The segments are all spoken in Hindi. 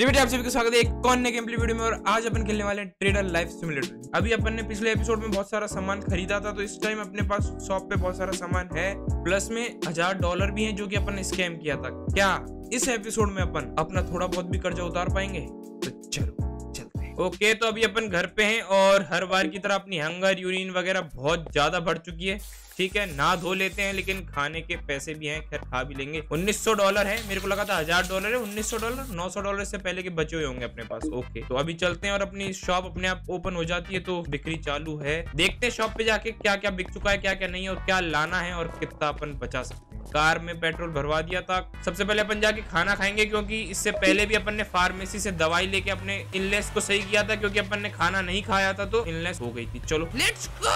ये बेटे आप सभी का स्वागत है एक कौन ने गेमप्ले वीडियो में। और आज अपन खेलने वाले हैं ट्रेडर लाइफ सिमुलेटर। अभी अपन ने पिछले एपिसोड में बहुत सारा सामान खरीदा था, तो इस टाइम अपने पास शॉप पे बहुत सारा सामान है, प्लस में $1000 भी हैं जो कि अपन ने स्कैम किया था। क्या इस एपिसोड में अपन अपना थोड़ा बहुत भी कर्जा उतार पाएंगे? तो चलो चलते हैं। ओके, तो अभी अपन घर पे है और हर बार की तरह अपनी हंगर यूरिन वगैरह बहुत ज्यादा बढ़ चुकी है। ठीक है, ना धो लेते हैं, लेकिन खाने के पैसे भी हैं, खैर खा भी लेंगे। $1900 है, मेरे को लगा था $1000 है। $1900 $900 से पहले के बचे हुए होंगे अपने पास। ओके, तो अभी चलते हैं और अपनी शॉप अपने आप ओपन हो जाती है, तो बिक्री चालू है। देखते हैं शॉप पे जाके क्या क्या बिक चुका है, क्या क्या नहीं है, और क्या लाना है और कितना अपन बचा सकते हैं। कार में पेट्रोल भरवा दिया था। सबसे पहले अपन जाके खाना खाएंगे, क्योंकि इससे पहले भी अपन ने फार्मेसी से दवाई लेके अपने इलनेस को सही किया था, क्योंकि अपन ने खाना नहीं खाया था तो इलनेस हो गई थी। चलो लेट्स गो।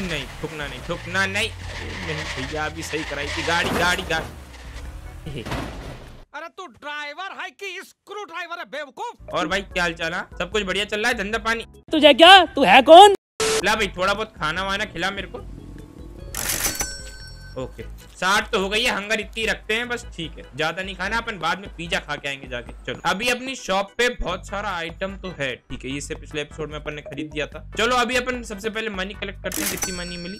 नहीं थुकना, नहीं थुकना, नहीं भैया अभी सही कराई थी गाड़ी। गाड़ी अरे तू ड्राइवर है कि स्क्रू ड्राइवर है बेवकूफ? और भाई क्या हाल चाल है? सब कुछ बढ़िया चल रहा है, धंधा पानी? तुझे क्या, तू है कौन? ला भाई थोड़ा बहुत खाना वाना खिला मेरे को। ओके, 60 तो हो गई है, हंगर इतनी रखते हैं बस। ठीक है, ज्यादा नहीं खाना, अपन बाद में पिज्जा खा के आएंगे जाके। चलो अभी अपनी शॉप पे बहुत सारा आइटम तो है। ठीक है, इससे पिछले एपिसोड में अपन ने खरीद दिया था। चलो अभी अपन सबसे पहले मनी कलेक्ट करते हैं, कितनी मनी मिली।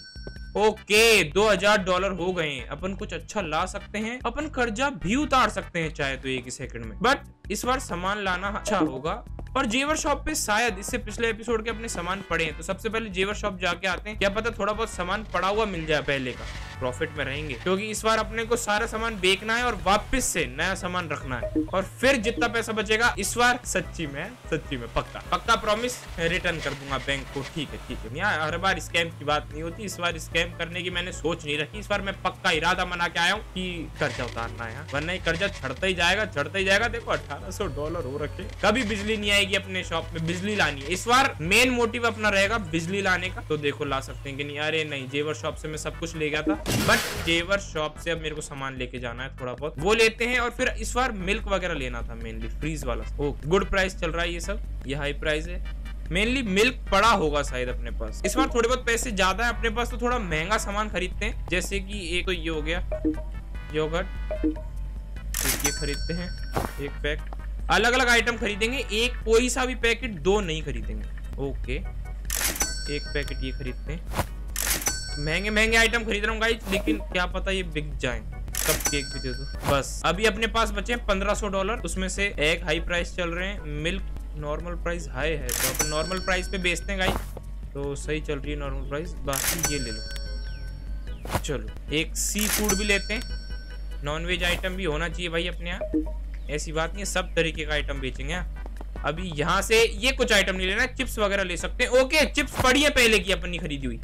ओके, $2000 हो गए हैं। अपन कुछ अच्छा ला सकते हैं, अपन कर्जा भी उतार सकते हैं चाहे तो एक ही सेकंड में, बट इस बार सामान लाना अच्छा होगा। और जेवर शॉप पे शायद इससे पिछले एपिसोड के अपने सामान पड़े हैं, तो सबसे पहले जेवर शॉप जाके आते हैं। क्या पता थोड़ा बहुत सामान पड़ा हुआ मिल जाए, पहले का प्रॉफिट में रहेंगे, क्योंकि इस बार अपने को सारा सामान बेचना है और वापस से नया सामान रखना है, और फिर जितना पैसा बचेगा इस बार सच्ची में पक्का पक्का प्रॉमिस रिटर्न कर दूंगा बैंक को। ठीक है ठीक है, यहाँ हर बार स्कैम की बात नहीं होती। इस बार स्कैम करने की मैंने सोच नहीं रखी, इस बार मैं पक्का इरादा बना के आया हूँ कि कर्जा उतारना है, वरना ये कर्जा चढ़ता ही जाएगा चढ़ता ही जाएगा। देखो $1800 हो रखे। कभी बिजली नहीं आएगी अपने शॉप में, बिजली लानी है इस बार मेन मोटिव अपना रहेगा बिजली लाने का। तो देखो ला सकते हैं कि नहीं। अरे नहीं, जेवर शॉप से मैं सब कुछ ले गया था, बट जेवर शॉप से अब मेरे को सामान लेके जाना है थोड़ा बहुत, वो लेते हैं। और फिर इस बार मिल्क वगैरह लेना था मेनली, फ्रीज वाला। ओके, गुड प्राइस चल रहा है, ये सब ये हाई प्राइस है। मेनली मिल्क पड़ा होगा शायद अपने पास। इस बार थोड़े बहुत पैसे ज्यादा है अपने पास, तो थोड़ा महंगा सामान खरीदते हैं, जैसे कि एक तो ये हो गया योगर्ट, ये खरीदते हैं एक पैक। अलग अलग आइटम खरीदेंगे, एक कोई सा भी पैकेट दो नहीं खरीदेंगे। ओके, एक पैकेट ये खरीदते हैं। महंगे महंगे आइटम खरीद रहा हूँ गाइस, लेकिन क्या पता ये बिक जाए। कप केक भी दे दो बस। अभी अपने पास बचे हैं $1500, उसमें से एग हाई प्राइस चल रहे हैं, मिल्क नॉर्मल प्राइस हाई है, तो अपन नॉर्मल प्राइस पे बेचते हैं गाइस, तो सही चल रही है नॉर्मल प्राइस। बाकी ये ले लो। चलो एक सी फूड भी लेते हैं, नॉनवेज आइटम भी होना चाहिए भाई अपने यहाँ, ऐसी बात नहीं है सब तरीके का आइटम बेचेंगे। अभी यहाँ से ये कुछ आइटम नहीं लेना, चिप्स वगैरह ले सकते हैं। ओके, चिप्स पड़ी है पहले की अपनी खरीदी हुई।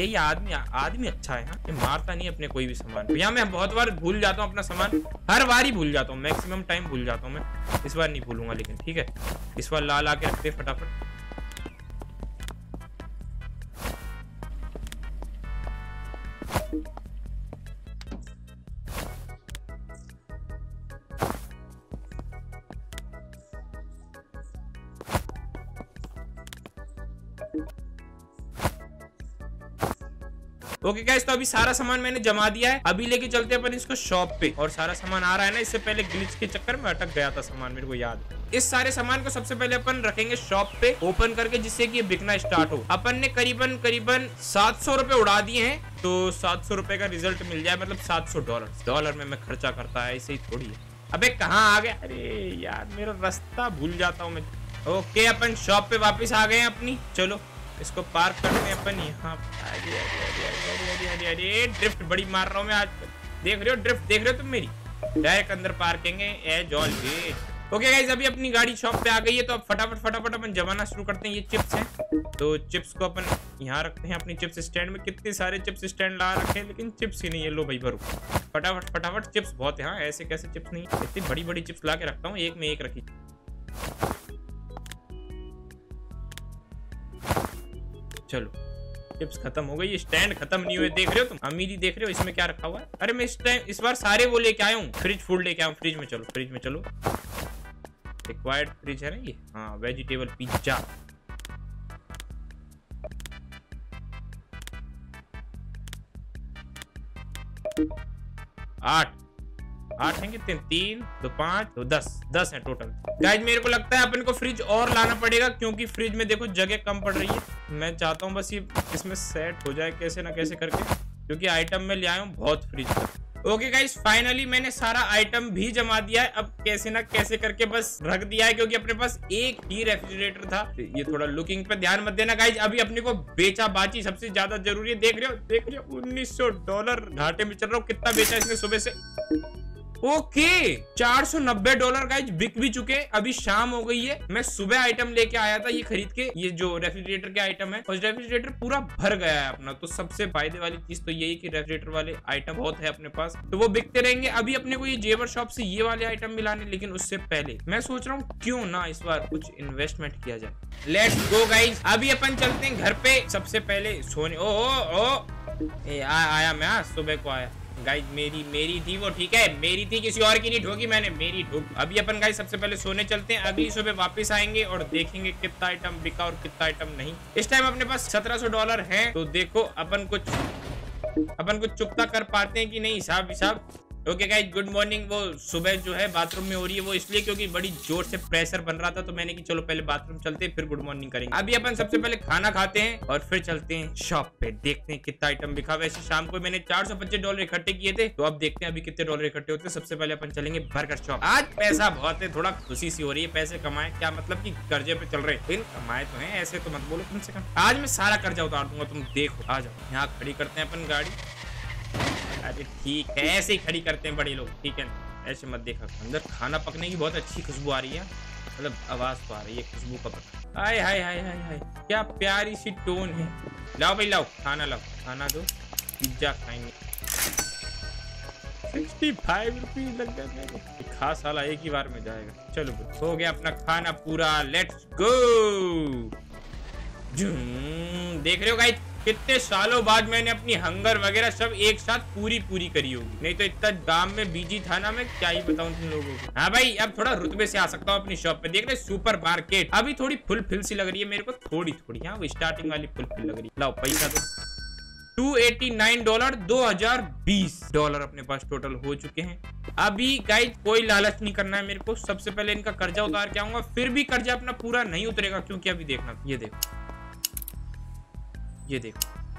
यही आदमी अच्छा है, ये मारता नहीं अपने कोई भी सामान। यहाँ मैं बहुत बार भूल जाता हूँ अपना सामान, हर बार ही भूल जाता हूँ, मैक्सिमम टाइम भूल जाता हूँ मैं। इस बार नहीं भूलूंगा लेकिन, ठीक है। इस बार ला के रखते फटाफट। ओके गाइस, तो अभी सारा सामान मैंने जमा दिया है। अभी लेके चलते हैं अपन इसको शॉप पे। और सारा सामान आ रहा है ना, इससे पहले ग्लिच के चक्कर में अटक गया था सामान, मेरे को याद है। इस सारे सामान को सबसे पहले अपन रखेंगे शॉप पे ओपन करके, जिससे कि ये बिकना स्टार्ट हो। अपन ने करीबन $700 उड़ा दिए हैं, तो $700 का रिजल्ट मिल जाए, मतलब $700। डॉलर में मैं खर्चा करता है, ऐसे ही थोड़ी है। अबे कहाँ आ गया? अरे यार मेरा रास्ता भूल जाता हूँ मैं। ओके, अपन शॉप पे वापिस आ गए अपनी। चलो इसको पार्क करते हैं अपन यहाँ। अरे ड्रिफ्ट बड़ी मार रहा हूँ मैं आजकल, देख रहे हो? ड्रिफ्ट देख रहे हो तुम मेरी? डायरेक्ट अंदर पार्किंग है, एज ऑलवेज। ओके गाइस, अभी अपनी गाड़ी शॉप पे आ गई है, तो अब फटाफट अपन जमाना शुरू करते हैं। ये चिप्स हैं, तो चिप्स को अपन यहाँ रखते हैं अपनी चिप्स स्टैंड में। कितने सारे चिप्स स्टैंड ला रखे हैं, लेकिन चिप्स ही नहीं है। लो भाई भरो फटाफट। चिप्स बहुत है, हाँ ऐसे कैसे चिप्स नहीं, इतनी बड़ी चिप्स ला के रखता हूँ, एक में एक रखी। चलो चिप्स खत्म हो गई, स्टैंड खत्म नहीं हुए, देख रहे हो तुम? अमीरी देख रहे हो? इसमें क्या रखा हुआ है? अरे मैं इस बार सारे वो लेके आया हूँ, फ्रिज फूड लेके आया हूँ। फ्रिज में चलो, फ्रिज में चलो, रिक्वायर्ड फ्रिज है ना ये? हाँ, वेजिटेबल पिज्जा। 8 है कितने, 3 2 5 2 10 10 है टोटल। गाइज मेरे को लगता है अपन को फ्रिज और लाना पड़ेगा क्योंकि फ्रिज में देखो जगह कम पड़ रही है। मैं चाहता हूँ बस ये इसमें सेट हो जाए कैसे ना कैसे करके, क्योंकि आइटम में ले आया हूँ बहुत फ्रिज। ओके गाइज फाइनली मैंने सारा आइटम भी जमा दिया है, अब कैसे ना कैसे करके बस रख दिया है क्योंकि अपने पास एक ही रेफ्रिजरेटर था। ये थोड़ा लुकिंग पे ध्यान मत देना गाइज, अभी अपने को बेचा बाची सबसे ज्यादा जरूरी है। देख रहे हो $1900 घाटे में चल रहा हूँ, कितना बेचा इसने सुबह से। ओके $490 गाइज बिक भी चुके। अभी शाम हो गई है, मैं सुबह आइटम लेके आया था ये खरीद के, ये जो रेफ्रिजरेटर के आइटम है, और रेफ्रिजरेटर पूरा भर गया है अपना। तो सबसे फायदे वाली चीज तो यही कि रेफ्रिजरेटर वाले आइटम बहुत है अपने पास, तो वो बिकते रहेंगे। अभी अपने को ये जेवर शॉप से ये वाले आइटम मिलाने, लेकिन उससे पहले मैं सोच रहा हूँ क्यों ना इस बार कुछ इन्वेस्टमेंट किया जाए। लेट्स गो गाइज, अभी अपन चलते हैं घर पे। सबसे पहले सोने आया मैं सुबह को आया गाइज, मेरी थी वो, ठीक है मेरी थी, किसी और की नहीं ठोकी मैंने, मेरी ठोकी। अभी अपन गाइज सबसे पहले सोने चलते हैं, अगली सुबह वापस आएंगे और देखेंगे कितना आइटम बिका और कितना आइटम नहीं। इस टाइम अपने पास $1700 है, तो देखो अपन कुछ चुकता कर पाते हैं कि नहीं, हिसाब। Okay guys good morning. वो सुबह जो है बाथरूम में हो रही है वो इसलिए क्योंकि बड़ी जोर से प्रेशर बन रहा था, तो मैंने कि चलो पहले बाथरूम चलते हैं फिर गुड मॉर्निंग करेंगे। अभी अपन सबसे पहले खाना खाते हैं और फिर चलते हैं शॉप पे, देखते हैं कितना आइटम बिका। वैसे शाम को मैंने $425 इकट्ठे किए थे, तो अब देखते हैं अभी कितने डॉलर इकट्ठे होते हैं। सबसे पहले अपन चलेंगे बर्गर शॉप। आज पैसा बहुत है, थोड़ा खुशी सी हो रही है, पैसे कमाए, क्या मतलब की कर्जे पे चल रहे, लेकिन कमाए तो है, ऐसे तो मत बोलो, कम से कम आज मैं सारा कर्जा उतार दूंगा, तुम देखो। आ जाओ, यहाँ खड़ी करते हैं अपन गाड़ी। अरे ठीक है, ऐसे ही खड़ी करते हैं बड़े लोग, ठीक है ऐसे मत देखा। अंदर खाना पकने की बहुत अच्छी खुशबू आ रही है, मतलब आवाज तो आ रही है खुशबू का पता। हाय हाय हाय हाय हाय, क्या प्यारी सी टोन है। लाओ भाई लाओ, खाना दो, पिज्जा खाएंगे। 65 रुपीज लग जाएगा, खास साला एक ही बार में जाएगा। चलो हो गया अपना खाना पूरा, लेट्स गो। देख रहे हो गाइस कितने सालों बाद मैंने अपनी हंगर वगैरह सब एक साथ पूरी करी होगी, नहीं तो इतना दाम में बिजी था ना मैं, क्या ही बताऊं तुम लोगों को। हाँ भाई अब थोड़ा रुतबे से आ सकता हूँ अपनी शॉप पे। देख रहे सुपर मार्केट, अभी थोड़ी फुलफिल सी लग रही है मेरे को, थोड़ी। हाँ वो स्टार्टिंग वाली फुलफिल लग रही है। लाओ पैसा दो। $289 $2020 अपने पास टोटल हो चुके हैं। अभी गाइज कोई लालच नहीं करना है मेरे को, सबसे पहले इनका कर्जा उतार के आऊंगा, फिर भी कर्जा अपना पूरा नहीं उतरेगा क्योंकि अभी देखना, ये देखो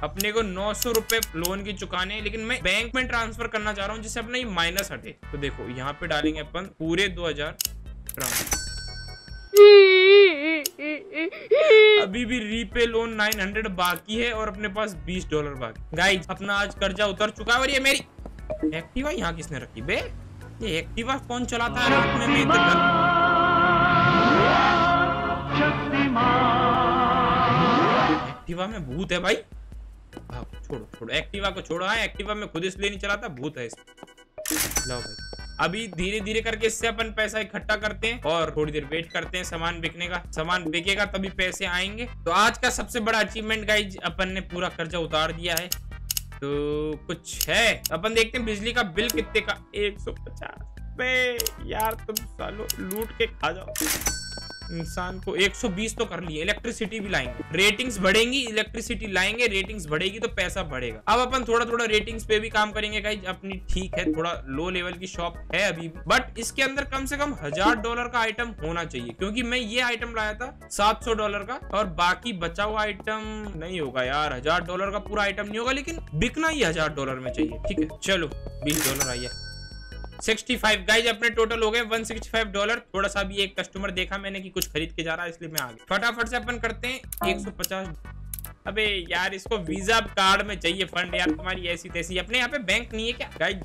अपने को $900 लोन की चुकाने हैं, लेकिन मैं बैंक में ट्रांसफर करना चाह रहा हूँ जिससे अपना ये माइनस हटे। तो देखो यहाँ पे डालेंगे अपन पूरे 2000 अभी भी रीपे लोन 900 बाकी है और अपने पास $20 बाकी। गाइज अपना आज कर्जा उतर चुका है। और ये मेरी एक्टिवा यहाँ किसने रखी बे, ये एक्टिवा कौन चलाता है रात में एक्टिवा में भूत है भाई। छोड़ो एक्टिवा को छोड़ो। हाँ एक्टिवा में खुद इसलिए नहीं चलाता, भूत है इसमें। लाओ भाई अभी धीरे-धीरे करके इससे अपन पैसा इकट्ठा करते हैं और थोड़ी देर वेट करते हैं सामान बिकने का। सामान बिकेगा तभी पैसे आएंगे। तो आज का सबसे बड़ा अचीवमेंट गाइज, अपन ने पूरा कर्जा उतार दिया है। तो कुछ है अपन देखते हैं। बिजली का बिल कितने का, 150। यार तुम सालो लूट के खा जाओ इंसान को। 120 तो कर लिए। इलेक्ट्रिसिटी भी लाएंगे, रेटिंग्स बढ़ेंगी, इलेक्ट्रिसिटी लाएंगे, रेटिंग्स बढ़ेगी तो पैसा बढ़ेगा। अब अपन थोड़ा रेटिंग्स पे भी काम करेंगे गाइज अपनी। ठीक है थोड़ा लो लेवल की शॉप है अभी, बट इसके अंदर कम से कम $1000 का आइटम होना चाहिए क्योंकि मैं ये आइटम लाया था $700 का और बाकी बचा हुआ आइटम नहीं होगा यार। $1000 का पूरा आइटम नहीं होगा, लेकिन बिकना ही $1000 में चाहिए। ठीक है चलो $20 आइए। 65 गाइज अपने टोटल हो गए $165। थोड़ा सा भी एक कस्टमर देखा मैंने कि कुछ खरीद के जा रहा है, इसलिए मैं आ गया। फटाफट से अपन करते हैं 150। अबे यार इसको वीजा कार्ड में चाहिए फंड। यार तुम्हारी ऐसी तैसी, अपने यहाँ पे बैंक नहीं है क्या गाइज?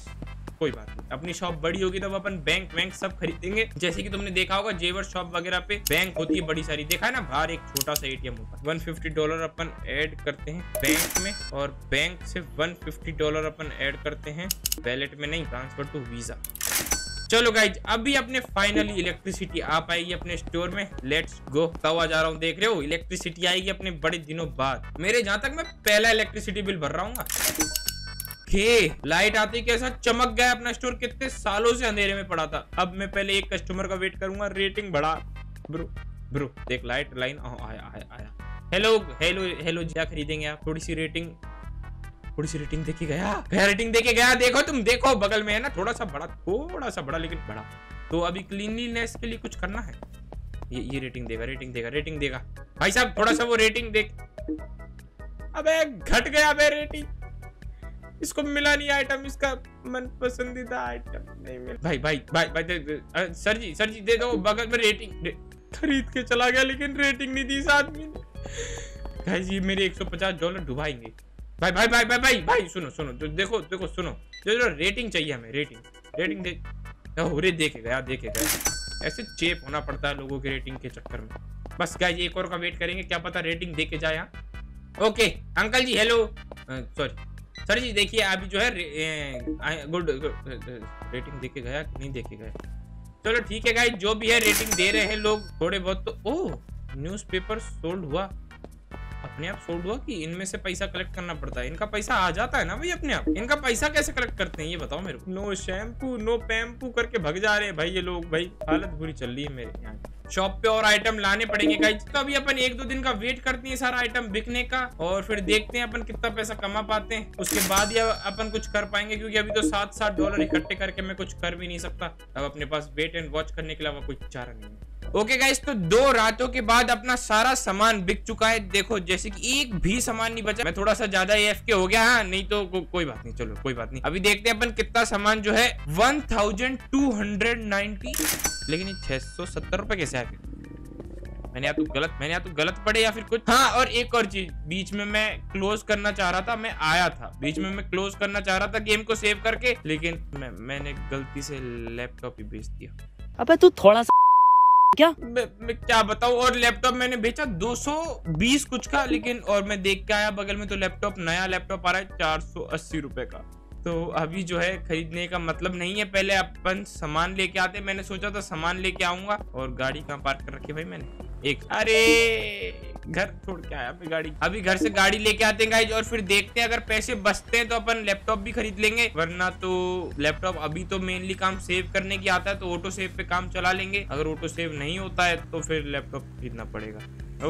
कोई बात नहीं, अपनी शॉप बड़ी होगी तब अपन बैंक सब खरीदेंगे। जैसे कि तुमने देखा होगा जेवर शॉप वगैरह पे बैंक होती है बड़ी सारी, देखा है ना, बाहर एक छोटा सा एटीएम होता है। $150 अपन ऐड करते हैं बैंक में और बैंक से $150 अपन ऐड करते हैं वैलेट में, नहीं ट्रांसफर टू वीजा। चलो गाइज अभी अपने फाइनली इलेक्ट्रिसिटी आ पाएगी अपने स्टोर में। Let's go. तवा जा रहा हूँ, देख रहे हो इलेक्ट्रिसिटी आएगी अपने बड़े दिनों बाद। मेरे जहाँ तक मैं पहला इलेक्ट्रिसिटी बिल भर रहा हूँ। लाइट आती कैसा चमक गया अपना स्टोर, कितने सालों से अंधेरे में पड़ा था। अब मैं पहले एक कस्टमर का वेट करूंगा। रेटिंग बढ़ा ब्रो देख लाइट लाइन आया। हेलो हेलो हेलो, क्या खरीदेंगे आप? थोड़ी सी रेटिंग थोड़ी सी रेटिंग देके गया, रेटिंग देके गया। देखो तुम, देखो बगल में है ना, थोड़ा सा बड़ा लेकिन बड़ा। तो अभी क्लीनलीनेस के लिए कुछ करना है। ये रेटिंग देगा भाई साहब। थोड़ा सा वो रेटिंग देख। अबे घट गया। अबे रेटिंग इसको मिला नहीं। आइटम इसका मन पसंदीदा आइटम नहीं मिला। भाई सर जी दे दो। बगल में रेटिंग खरीद के चला गया लेकिन रेटिंग नहीं दी इस आदमी ने। गाइस ये मेरे $150 डुबाएंगे। भाई सुनो तो देखो सुनो, जो रेटिंग चाहिए हमें, रेटिंग देखे गया। ऐसे चेप होना पड़ता है लोगों के रेटिंग के चक्कर में। बस गाइस एक और का वेट करेंगे, क्या पता रेटिंग देके जाए। Okay uncle ji, hello, sorry sir ji, देखिए अभी जो है गुड रेटिंग देके गया कि नहीं देके गया। चलो ठीक है गाइस, जो भी है रेटिंग दे रहे हैं लोग थोड़े बहुत तो। ओह न्यूज़पेपर सोल्ड हुआ, अपने आप सोल्ड हुआ कि इनमें से पैसा कलेक्ट करना पड़ता है। इनका पैसा आ जाता है ना भाई अपने आप। इनका पैसा कैसे कलेक्ट करते हैं ये बताओ मेरे को। नो शैम्पू नो पैम्पू करके भग जा रहे हैं भाई ये लोग। भाई हालत बुरी चल रही है मेरे यहाँ। शॉप पे और आइटम लाने पड़ेंगे गाइस। तो अभी अपन 1-2 दिन का वेट करते हैं सारा आइटम बिकने का, और फिर देखते हैं अपन कितना पैसा कमा पाते हैं। उसके बाद ही अपन कुछ कर पाएंगे, क्योंकि अभी तो $7-7 इकट्ठे करके मैं कुछ कर भी नहीं सकता। अब अपने पास वेट एंड वॉच करने के अलावा कोई चारा नहीं है। ओके गाइस, तो 2 रातों के बाद अपना सारा सामान बिक चुका है। देखो जैसे कि एक भी सामान नहीं बचा। मैं थोड़ा सा ज्यादा AFK हो गया, हाँ नहीं तो कोई बात नहीं। चलो कोई बात नहीं, अभी देखते हैं अपन कितना सामान जो है 1290। लेकिन ये 670 रुपए कैसे आ गए? मैंने या तो गलत पढ़े या फिर कुछ। हाँ, और एक और चीज, बीच में मैं क्लोज करना चाह रहा था, मैं आया था बीच में, मैं क्लोज करना चाह रहा था गेम को सेव करके, लेकिन मैंने गलती से लैपटॉप ही बेच दिया। अबे तू थोड़ा सा क्या, मैं क्या बताऊं। और लैपटॉप मैंने बेचा 220 कुछ का, लेकिन और मैं देख के आया बगल में तो लैपटॉप, नया लैपटॉप आ रहा है 480 रुपए का। तो अभी जो है खरीदने का मतलब नहीं है, पहले अपन सामान लेके आते। मैंने सोचा था सामान लेके आऊंगा। और गाड़ी कहाँ पार्क कर रखी भाई मैंने? एक अरे घर छोड़ के आया मैं गाड़ी। अभी घर से गाड़ी लेके आते हैं गाइज, और फिर देखते हैं अगर पैसे बचते हैं तो अपन लैपटॉप भी खरीद लेंगे, वरना तो लैपटॉप अभी तो मेनली काम सेव करने की आता है, तो ऑटो सेव पे काम चला लेंगे। अगर ऑटो सेव नहीं होता है तो फिर लैपटॉप खरीदना पड़ेगा।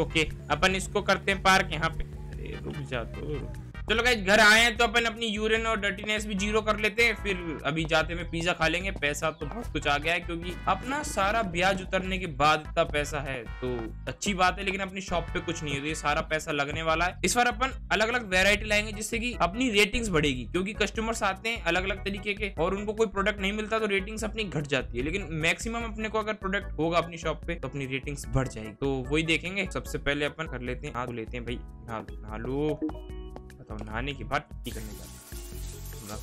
ओके अपन इसको करते हैं पार्क यहाँ पे। अरे रुक जा तो। चलो गाइज घर आए हैं तो अपन अपनी यूरिन और डर्टीनेस भी 0 कर लेते हैं। फिर अभी जाते में पिज्जा खा लेंगे। पैसा तो बहुत कुछ आ गया है, क्योंकि अपना सारा ब्याज उतरने के बाद इतना पैसा है तो अच्छी बात है, लेकिन अपनी शॉप पे कुछ नहीं है तो ये सारा पैसा लगने वाला है। इस बार अपन अलग अलग वेरायटी लाएंगे जिससे की अपनी रेटिंग्स बढ़ेगी, क्योंकि कस्टमर्स आते हैं अलग अलग तरीके के और उनको कोई प्रोडक्ट नहीं मिलता तो रेटिंग्स अपनी घट जाती है। लेकिन मैक्सिमम अपने को अगर प्रोडक्ट होगा अपनी शॉप पे तो अपनी रेटिंग्स बढ़ जाएगी। तो वही देखेंगे। सबसे पहले अपन कर लेते हैं, आग लेते हैं भाई, नहा लो। नहाने के बाद टी करने जाते हैं।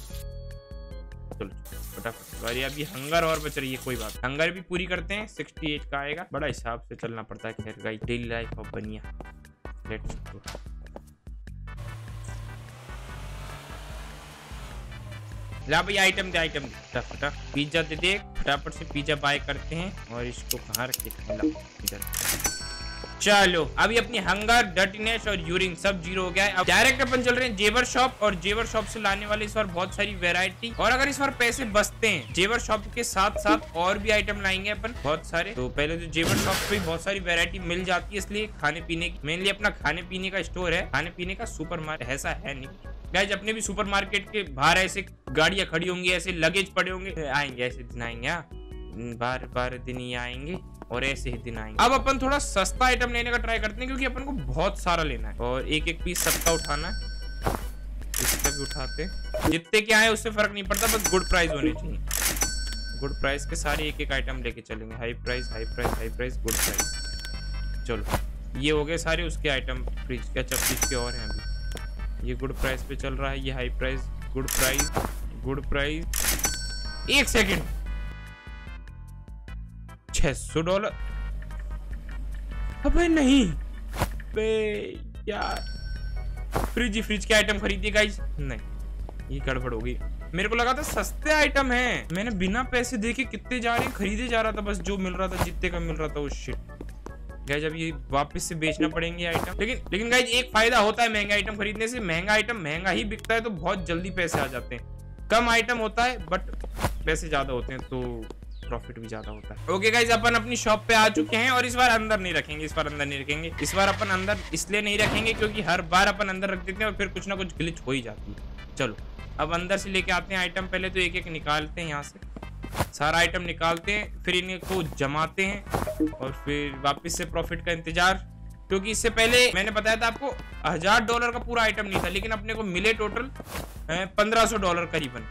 चलो फटाफट, अरे अभी हंगर और बच रही है, कोई बात, हंगर भी पूरी करते हैं। 68 का आएगा, बड़ा हिसाब से चलना पड़ता है। खैर गाइस डेली लाइफ ऑफ बनिया, लेट्स गो। ला भाई आइटम दे, आइटम दे, फटाफट पिज्जा दे दे। फटाफट से पिज्जा बाय करते हैं। और इसको कहाँ रखे? इधर। चलो अभी अपनी हंगर, डर्टीनेस और यूरिन सब 0 हो गया है। अब डायरेक्ट अपन चल रहे हैं जेवर शॉप, और जेवर शॉप से लाने वाले इस बार बहुत सारी वैरायटी। और अगर इस बार पैसे बचते हैं जेवर शॉप के साथ साथ और भी आइटम लाएंगे अपन बहुत सारे। तो पहले तो जेवर शॉप पे बहुत सारी वैरायटी मिल जाती है, इसलिए खाने पीने की, मेनली अपना खाने पीने का स्टोर है, खाने पीने का सुपर मार्केट। ऐसा है नहीं गाइज, अपने भी सुपर मार्केट के बाहर ऐसे गाड़ियाँ खड़ी होंगी, ऐसे लगेज पड़े होंगे। आएंगे ऐसे दिन, आएंगे बार दिन ही आएंगे, और ऐसे ही दिन आएंगे। अब अपन थोड़ा सस्ता आइटम लेने का ट्राई करते हैं, क्योंकि अपन को बहुत सारा लेना है और एक एक पीस सबका उठाना है। इसका भी उठाते हैं, जितने के आए उससे फर्क नहीं पड़ता, बस गुड प्राइस होने चाहिए। गुड प्राइस के सारे एक एक आइटम लेके चलेंगे। High price good price. चलो ये हो गए सारे उसके आइटम। फ्रिज के, फ्रिज के और हैं अभी। ये गुड प्राइस पे चल रहा है, ये हाई प्राइस, गुड प्राइस। एक सेकेंड, $600। अबे नहीं बे यार, फ्रिज के आइटम खरीदिए गाइस। नहीं ये गड़बड़ हो गई, मेरे को लगा था सस्ते आइटम है। मैंने बिना पैसे देके कितने जा रहे हैं खरीदे जा रहा था, बस जो मिल रहा था जितने का मिल रहा था वो शिट। गाइज अब ये वापस से बेचना पड़ेंगे आइटम। लेकिन गाइज एक फायदा होता है महंगा आइटम खरीदने से, महंगा आइटम महंगा ही बिकता है तो बहुत जल्दी पैसे आ जाते हैं। कम आइटम होता है बट पैसे ज्यादा होते हैं तो प्रॉफिट भी ज्यादा होता है। ओके गाइस अपन अपनी शॉप पे आ चुके हैं, और इस बार अंदर नहीं रखेंगे, इस बार अपन अंदर इसलिए नहीं रखेंगे क्योंकि हर बार अपन अंदर रख देते हैं और फिर कुछ ना कुछ ग्लिच हो ही जाती है। चलो अब अंदर से लेके आते हैं आइटम। पहले तो एक एक निकालते हैं, यहाँ से सारा आइटम निकालते हैं, फिर इनको जमाते हैं और फिर वापस से प्रॉफिट का इंतजार। क्योंकि इससे पहले मैंने बताया था आपको $1000 का पूरा आइटम नहीं था, लेकिन अपने को मिले टोटल $1500 करीबन।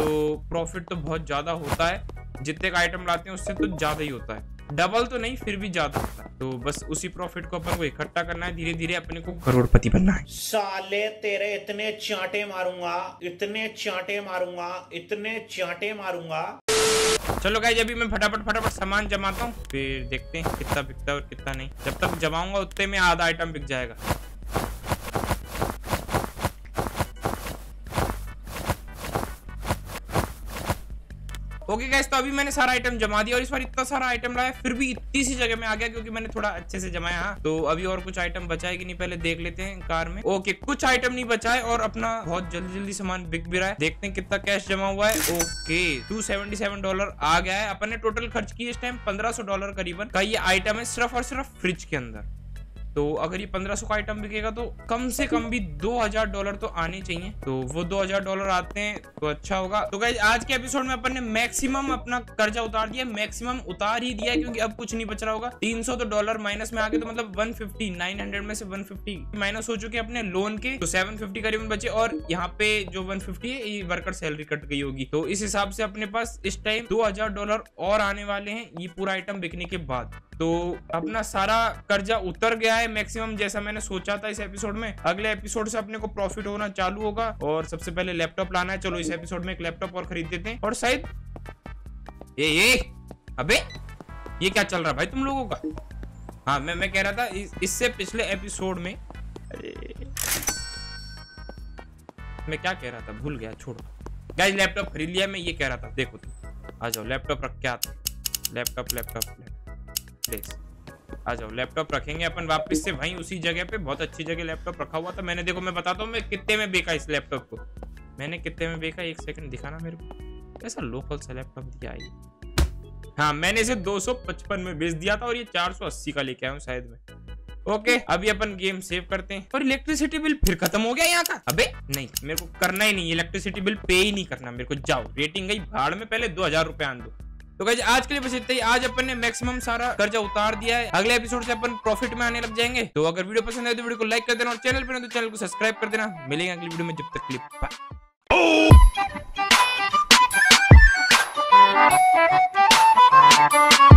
तो प्रॉफिट तो बहुत ज़्यादा होता है, जितने का आइटम लाते हैं उससे तो ज़्यादा ही होता है, डबल तो नहीं फिर भी ज्यादा होता है। तो बस उसी प्रॉफिट को अपन को इकट्ठा करना है, धीरे धीरे अपने को करोड़पति बनना है। साले तेरे इतने चांटे मारूंगा, इतने चांटे मारूंगा, इतने चांटे मारूंगा। चलो गाइस अभी मैं फटाफट सामान जमाता हूँ, फिर देखते हैं कितना बिकता है और कितना नहीं। जब तक जमाऊंगा उतने में आधा आइटम बिक जाएगा। ओके गाइस तो अभी मैंने सारा आइटम जमा दिया और इस बार इतना सारा आइटम लाया, फिर भी इतनी सी जगह में आ गया क्योंकि मैंने थोड़ा अच्छे से जमाया। तो अभी और कुछ आइटम बचाए कि नहीं पहले देख लेते हैं कार में। ओके कुछ आइटम नहीं बचाए और अपना बहुत जल्दी सामान बिक भी रहा है। देखते हैं कितना कैश जमा हुआ है। ओके $277 आ गया है। अपन ने टोटल खर्च किया इस टाइम $1500 करीबन का ये आइटम है, सिर्फ और सिर्फ फ्रिज के अंदर। तो अगर ये 1500 का आइटम बिकेगा तो कम से कम भी $2000 तो आने चाहिए। तो वो $2000 आते हैं तो अच्छा होगा। तो गाइस आज के एपिसोड में अपन ने मैक्सिमम अपना कर्जा उतार दिया, मैक्सिमम उतार ही दिया क्योंकि अब कुछ नहीं बच रहा होगा। 300 तो डॉलर माइनस में आ गए, तो मतलब 900 में से 150 माइनस हो चुके अपने लोन के, तो 750 करीबन बचे। और यहाँ पे जो 150 है ये वर्कर सैलरी कट गई होगी। तो इस हिसाब से अपने पास इस टाइम $2000 और आने वाले हैं ये पूरा आइटम बिकने के बाद। तो अपना सारा कर्जा उतर गया है मैक्सिमम, जैसा मैंने सोचा था इस एपिसोड में। अगले एपिसोड से अपने को प्रॉफिट होना चालू होगा। और सबसे पहले लैपटॉप लाना है। चलो इस एपिसोड में एक लैपटॉप और खरीद देते हैं। और शायद ये अबे ये क्या चल रहा भाई तुम लोगों का। हाँ मैं कह रहा था इससे पिछले एपिसोड में मैं क्या कह रहा था भूल गया, छोड़ो। गाइस लैपटॉप खरीद लिया, मैं ये कह रहा था। देखो तुम आ जाओ, लैपटॉप रख के आते हैं। लैपटॉप आ जाओ, लैपटॉप रखेंगे अपन वापस से वहीं उसी जगह पे। बहुत अच्छी जगह लैपटॉप रखा हुआ था मैंने। देखो मैं बताता हूँ मैं कितने में बेचा इस लैपटॉप को, मैंने कितने में बेचा। एक सेकंड दिखाना मेरे को, कैसा लोकल सा लैपटॉप दिया है। हाँ मैंने इसे 255 में बेच दिया था और ये 480 का लेके आया हूँ शायद मैं। ओके अभी अपन गेम सेव करते हैं। और इलेक्ट्रिसिटी बिल फिर खत्म हो गया यहाँ का। अबे नहीं मेरे को करना ही नहीं, इलेक्ट्रिसिटी बिल पे ही नहीं करना मेरे को। जाओ रेटिंग गई भाड़ में, पहले $2000 आन दो। तो गाइस आज के लिए बस इतना ही। आज अपन ने मैक्सिमम सारा कर्जा उतार दिया है, अगले एपिसोड से अपन प्रॉफिट में आने लग जाएंगे। तो अगर वीडियो पसंद आए तो वीडियो को लाइक कर देना और चैनल पर नहीं तो चैनल को सब्सक्राइब कर देना। मिलेंगे अगली वीडियो में, जब तक के लिए बाय।